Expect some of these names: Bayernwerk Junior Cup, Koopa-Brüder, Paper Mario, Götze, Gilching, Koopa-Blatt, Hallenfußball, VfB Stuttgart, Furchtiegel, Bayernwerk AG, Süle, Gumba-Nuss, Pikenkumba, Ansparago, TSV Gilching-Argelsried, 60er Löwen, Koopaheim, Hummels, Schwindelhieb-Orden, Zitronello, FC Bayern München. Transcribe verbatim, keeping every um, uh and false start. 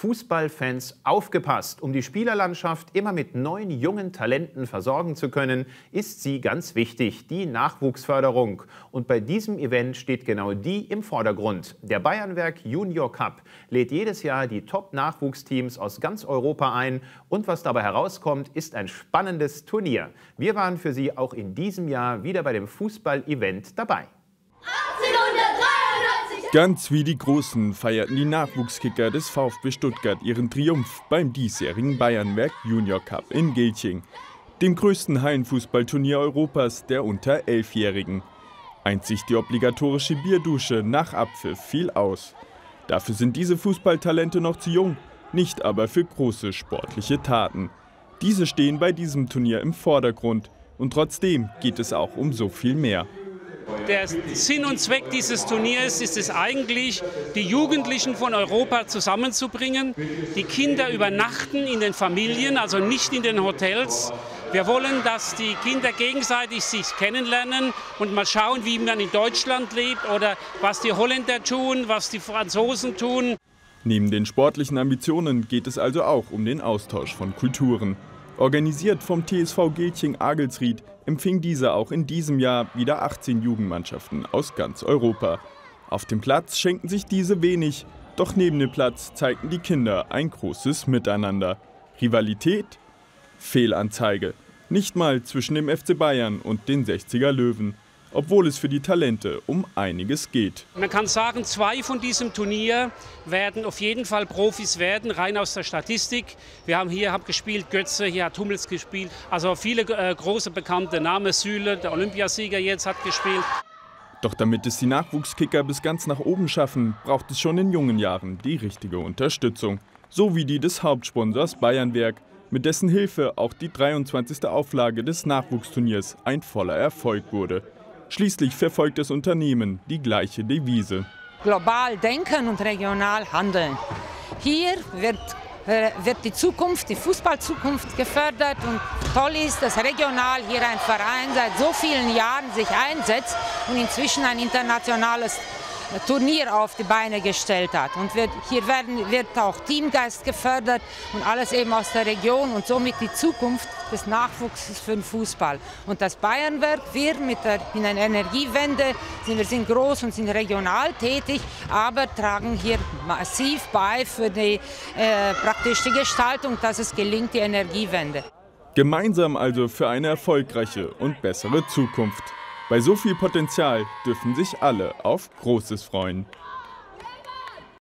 Fußballfans aufgepasst! Um die Spielerlandschaft immer mit neuen jungen Talenten versorgen zu können, ist sie ganz wichtig, die Nachwuchsförderung. Und bei diesem Event steht genau die im Vordergrund. Der Bayernwerk Junior Cup lädt jedes Jahr die Top-Nachwuchsteams aus ganz Europa ein. Und was dabei herauskommt, ist ein spannendes Turnier. Wir waren für Sie auch in diesem Jahr wieder bei dem Fußball-Event dabei. Ganz wie die Großen feierten die Nachwuchskicker des VfB Stuttgart ihren Triumph beim diesjährigen Bayernwerk Junior Cup in Gilching, dem größten Hallenfußballturnier Europas der unter Elfjährigen. Einzig die obligatorische Bierdusche nach Abpfiff fiel aus. Dafür sind diese Fußballtalente noch zu jung, nicht aber für große sportliche Taten. Diese stehen bei diesem Turnier im Vordergrund und trotzdem geht es auch um so viel mehr. Der Sinn und Zweck dieses Turniers ist es eigentlich, die Jugendlichen von Europa zusammenzubringen. Die Kinder übernachten in den Familien, also nicht in den Hotels. Wir wollen, dass die Kinder gegenseitig sich kennenlernen und mal schauen, wie man in Deutschland lebt oder was die Holländer tun, was die Franzosen tun. Neben den sportlichen Ambitionen geht es also auch um den Austausch von Kulturen. Organisiert vom T S V Gilching-Argelsried empfing dieser auch in diesem Jahr wieder achtzehn Jugendmannschaften aus ganz Europa. Auf dem Platz schenken sich diese wenig, doch neben dem Platz zeigten die Kinder ein großes Miteinander. Rivalität? Fehlanzeige. Nicht mal zwischen dem F C Bayern und den sechziger Löwen. Obwohl es für die Talente um einiges geht. Man kann sagen, zwei von diesem Turnier werden auf jeden Fall Profis werden, rein aus der Statistik. Wir haben hier hab gespielt Götze, hier hat Hummels gespielt, also viele äh, große bekannte Namen. Süle, der Olympiasieger jetzt, hat gespielt. Doch damit es die Nachwuchskicker bis ganz nach oben schaffen, braucht es schon in jungen Jahren die richtige Unterstützung. So wie die des Hauptsponsors Bayernwerk, mit dessen Hilfe auch die dreiundzwanzigste Auflage des Nachwuchsturniers ein voller Erfolg wurde. Schließlich verfolgt das Unternehmen die gleiche Devise. Global denken und regional handeln. Hier wird, äh, wird die Zukunft, die Fußballzukunft gefördert. Und toll ist, dass regional hier ein Verein seit so vielen Jahren sich einsetzt und inzwischen ein internationales Turnier auf die Beine gestellt hat. Und wird, hier werden, wird auch Teamgeist gefördert und alles eben aus der Region und somit die Zukunft des Nachwuchses für den Fußball. Und das Bayernwerk, wir mit der, in der Energiewende, sind, wir sind groß und sind regional tätig, aber tragen hier massiv bei für die äh, praktische Gestaltung, dass es gelingt, die Energiewende. Gemeinsam also für eine erfolgreiche und bessere Zukunft. Bei so viel Potenzial dürfen sich alle auf Großes freuen.